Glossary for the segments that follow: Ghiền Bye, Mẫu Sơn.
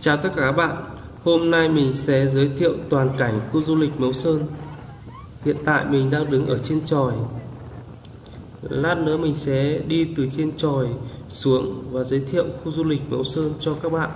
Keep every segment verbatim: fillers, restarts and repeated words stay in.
Chào tất cả các bạn, hôm nay mình sẽ giới thiệu toàn cảnh khu du lịch Mẫu Sơn. Hiện tại mình đang đứng ở trên chòi. Lát nữa mình sẽ đi từ trên chòi xuống và giới thiệu khu du lịch Mẫu Sơn cho các bạn.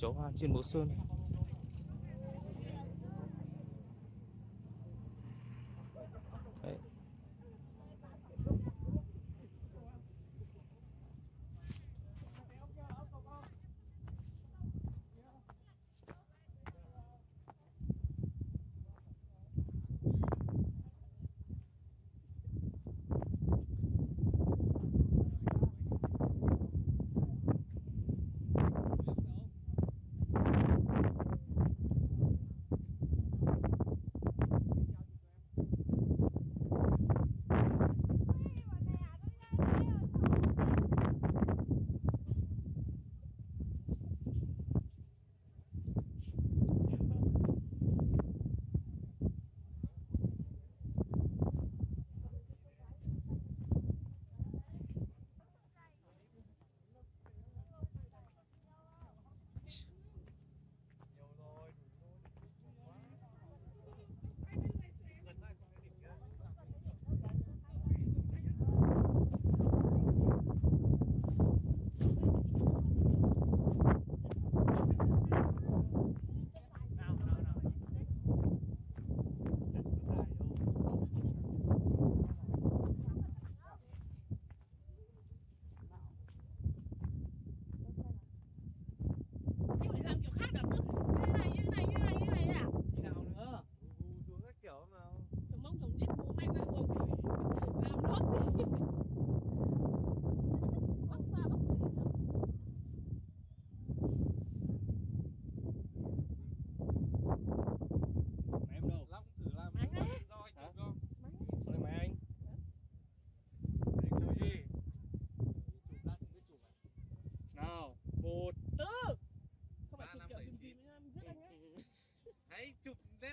Chó hoang trên Mẫu Sơn.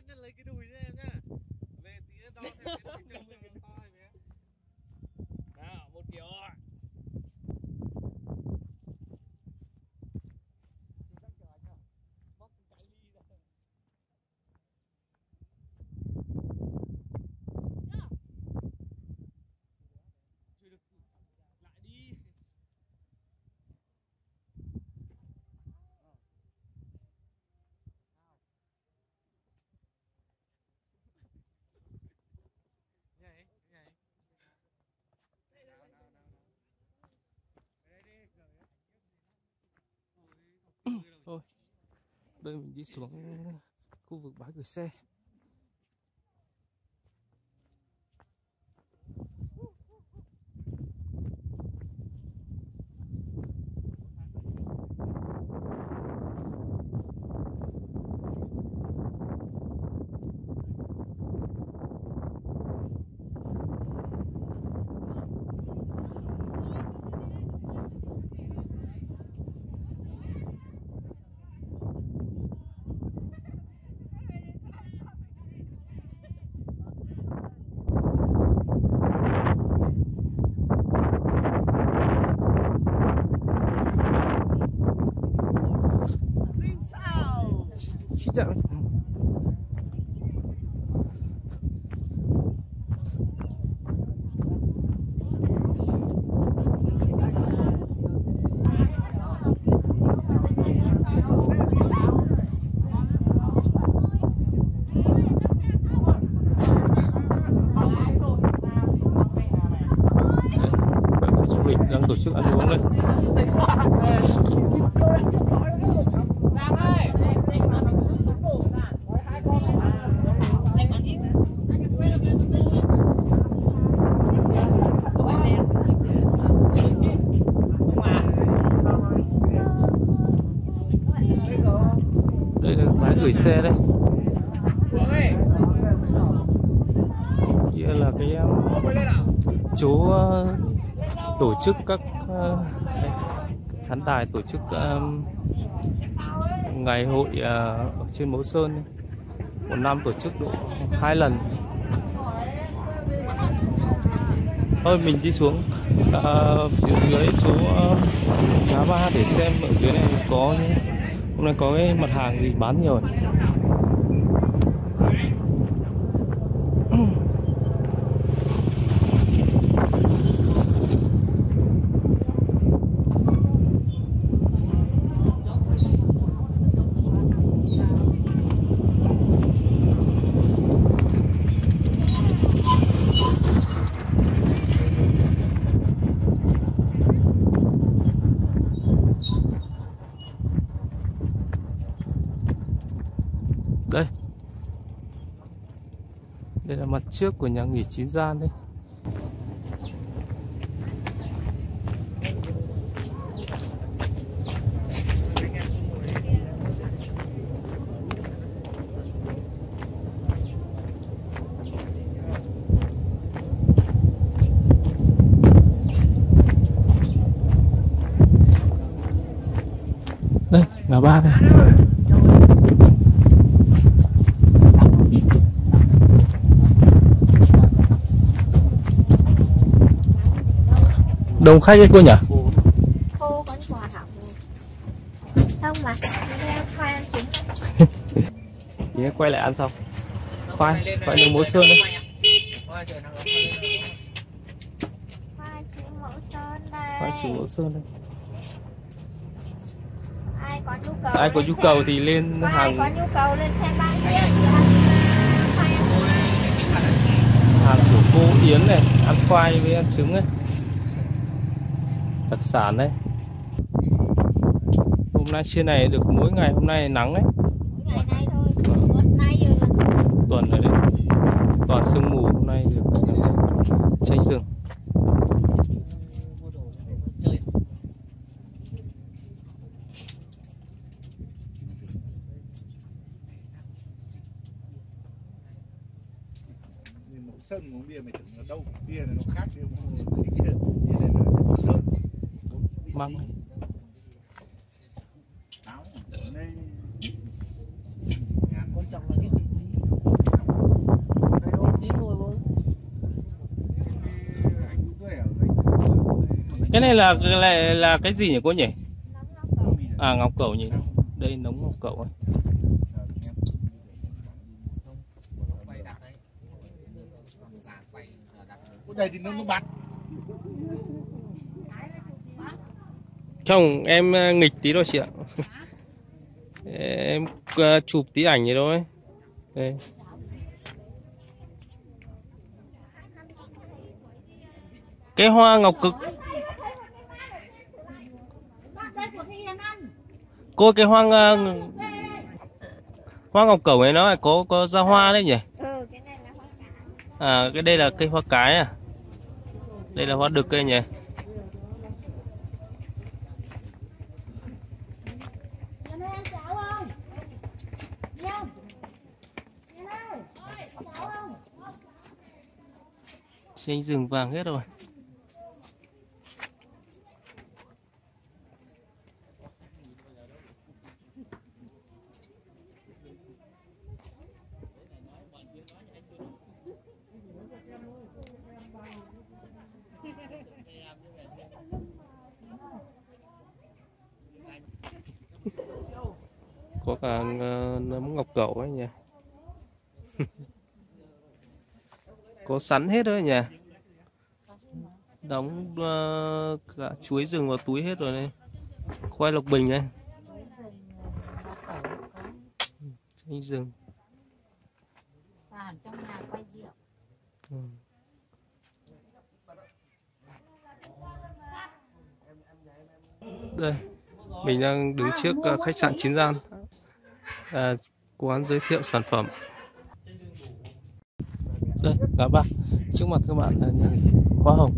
Đấy. Lấy cái đùi cho em nhá. Về tí đo theo cái đùi trông cái to này nhé. Nào, một kiểu rồi. Thôi, đây mình đi xuống khu vực bãi gửi xe. Xin chào. Bạn khách du lịch đang tổ chức ăn uống đây. gửi xe đây. Kia là cái chú uh, tổ chức các uh, khán đài tổ chức um, ngày hội uh, ở trên Mẫu Sơn, một năm tổ chức độ hai lần. Thôi mình đi xuống uh, phía dưới chỗ Ghiền Bye để xem ở dưới này có hôm nay có cái mặt hàng gì bán nhiều. Đây là mặt trước của nhà nghỉ Chín Gian đấy. Đây, ngã ba này. Đông khách đấy cô nhỉ? Cô vẫn quà thảo không mà, khoai ăn chín. Thế quay lại ăn xong. Khoai, khoai nướng Mẫu Sơn đây. Khoai trứng Mẫu Sơn đây. Khoai trứng Mẫu Sơn đây. Ai có nhu cầu, Ai có nhu cầu thì lên hàng. Ai có nhu cầu lên xem bán riêng. Hàng của cô Yến này, ăn khoai với ăn trứng này. Đặc sản đấy. Hôm nay trên này được mỗi ngày hôm nay nắng đấy. Mỗi ngày nay thôi. Hôm nay tuần rồi đấy. Toàn sương mù, hôm nay được tranh rừng. Mẫu Sơn uống bia mày tưởng là đâu? Bia này nó khác chứ không thấy kia. Bia này là Mẫu Sơn. Măng này. Quan trọng là cái vị trí. Vị trí ngồi luôn. Cái này là là là cái gì nhỉ cô nhỉ? À, ngọc cẩu nhỉ. Đây nống ngọc cẩu ấy. Đây thì nó nó bắn. Chồng em nghịch tí thôi chị ạ. Em chụp tí ảnh gì thôi. Đây. Cái hoa ngọc cực. Cô cái hoa hoa ngọc cẩu này nó có có ra hoa đấy nhỉ? À, cái đây là cây hoa cái à? Đây là hoa đực cây nhỉ? Trên rừng vàng hết rồi. Có cả nấm ngọc cẩu ấy nhỉ. Có sắn hết rồi nhỉ. Đóng uh, cả chuối rừng vào túi hết rồi đây. Khoai lộc bình đây. Chanh rừng. Trong nhà quay rượu. Đây, mình đang đứng trước uh, khách sạn Chín Gian. À, quán giới thiệu sản phẩm. Đây, các bạn, trước mặt các bạn là nhà hoa hồng.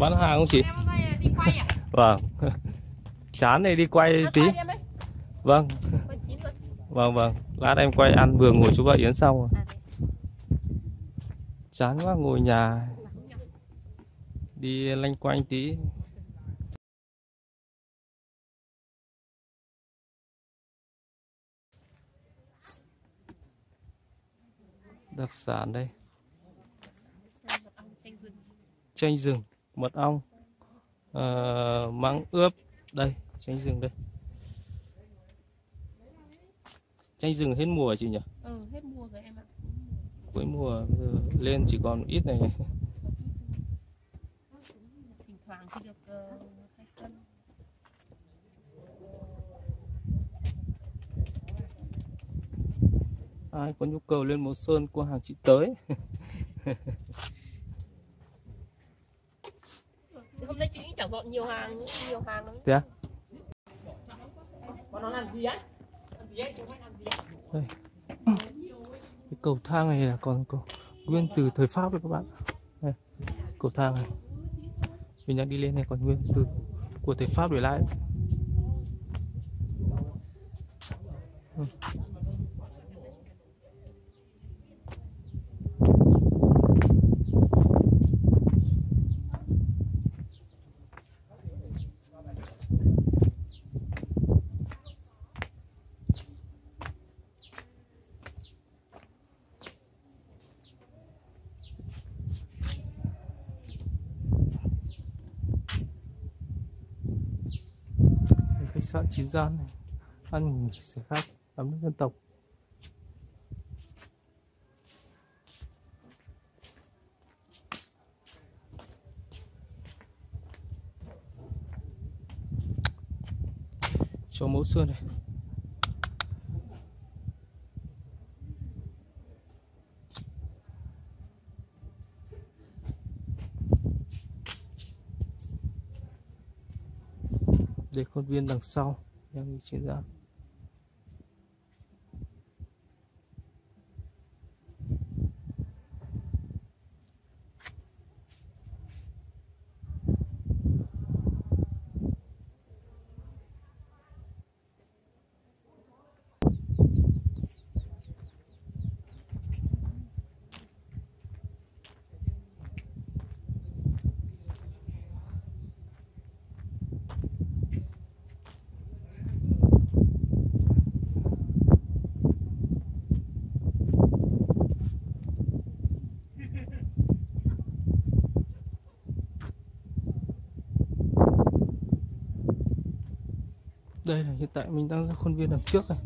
Bán hàng không chị? Đi quay à? Vâng. Chán này đi quay tí. Vâng. Vâng vâng. Lát em quay ăn vừa ngồi chú bà Yến xong rồi. Chán quá ngồi nhà. Đi lanh quanh tí. Đặc sản đây. Chanh rừng, mật ong, uh, măng ướp. Đây, chanh rừng đây. Chanh rừng hết mùa chị nhỉ? Ừ, hết mùa rồi em ạ. Cuối mùa lên chỉ còn ít này. Thỉnh thoảng thì được hai cân. Ai có nhu cầu lên Mẫu Sơn qua hàng chị tới. Hôm nay chị cũng chẳng dọn nhiều hàng, nhiều hàng lắm. Thế à? Bọn nó làm gì á? Làm gì á? Chúng mày làm gì á? Đây. Cái cầu thang này là còn có nguyên từ thời Pháp rồi các bạn. Đây. Cầu thang này. Mình đang đi lên này còn nguyên từ của thời Pháp để lại. Ừ. Sạn chín gian này, ăn nghỉ sẽ khác, tắm nước dân tộc. Cho Mẫu Sơn này. Đây khuôn viên đằng sau em đi chuyển ra. Đây là hiện tại mình đang ra khuôn viên đằng trước này.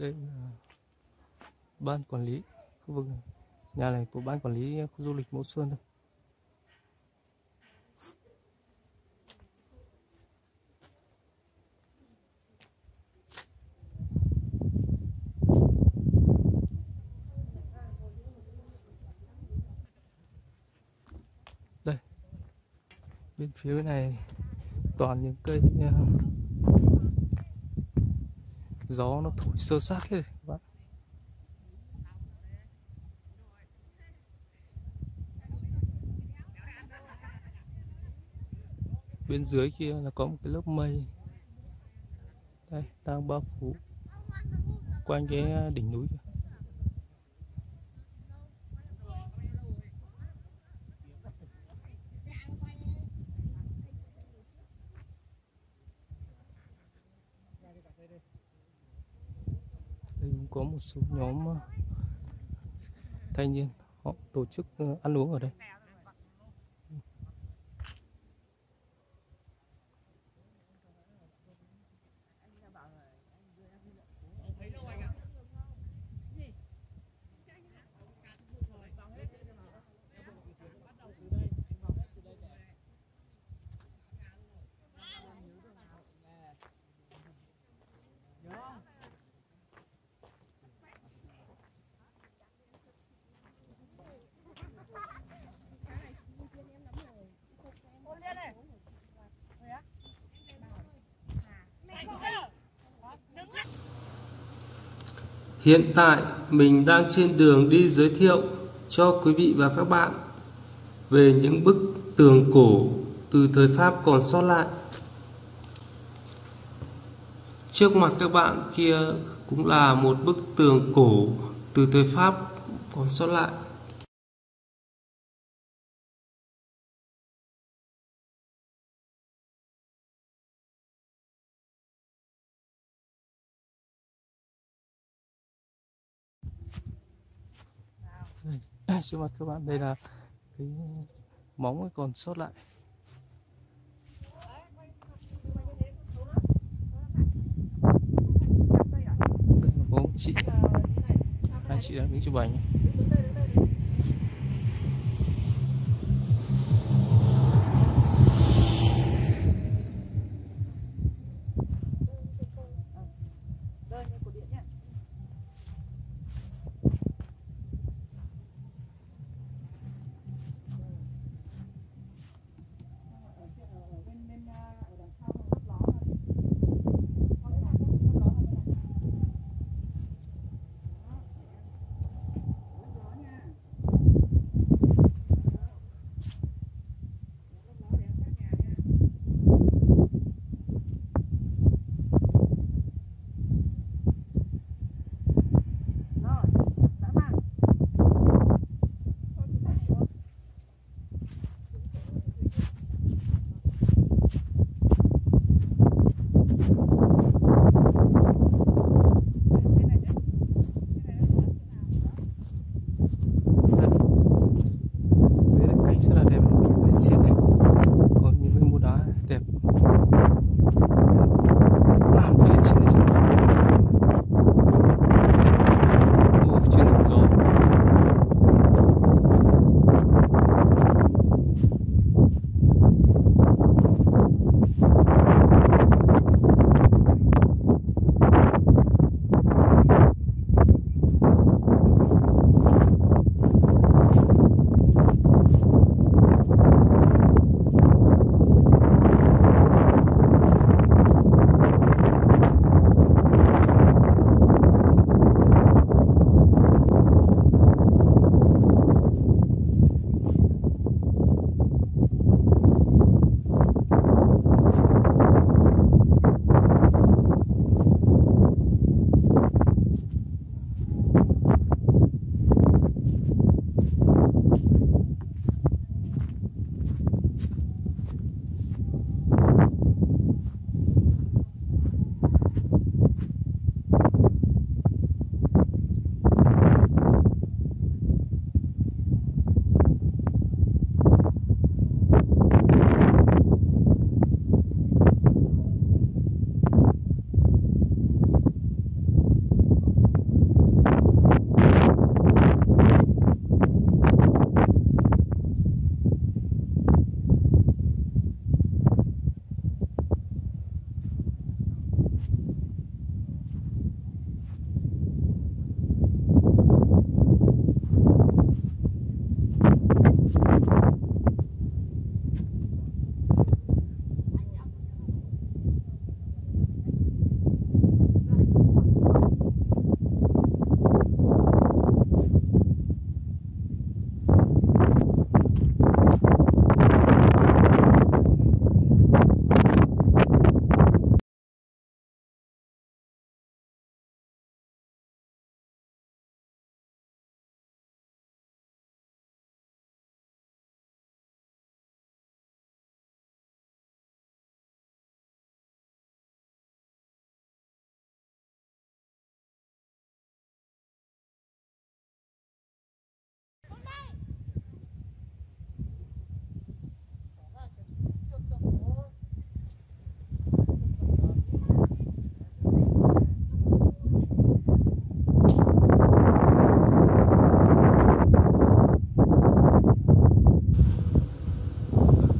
Đây là ban quản lý khu vực này. Nhà này của ban quản lý khu du lịch Mẫu Sơn đây. Đây, bên phía này toàn những cây gió nó thổi sơ sát hết rồi các bạn. Bên dưới kia là có một cái lớp mây đây đang bao phủ quanh cái đỉnh núi kìa. có một số nhóm thanh niên họ tổ chức ăn uống ở đây. Hiện tại mình đang trên đường đi giới thiệu cho quý vị và các bạn về những bức tường cổ từ thời Pháp còn sót lại. Trước mặt các bạn kia cũng là một bức tường cổ từ thời Pháp còn sót lại. Trước mặt các bạn đây là cái móng còn sót lại. Đây là có chị, hai chị đang đứng chụp ảnh.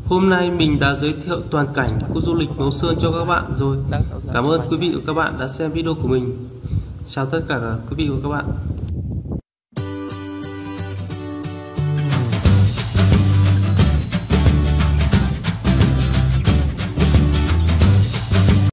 Hôm nay mình đã giới thiệu toàn cảnh khu du lịch Mẫu Sơn cho các bạn rồi. Cảm ơn quý vị và các bạn đã xem video của mình. Chào tất cả quý vị và các bạn.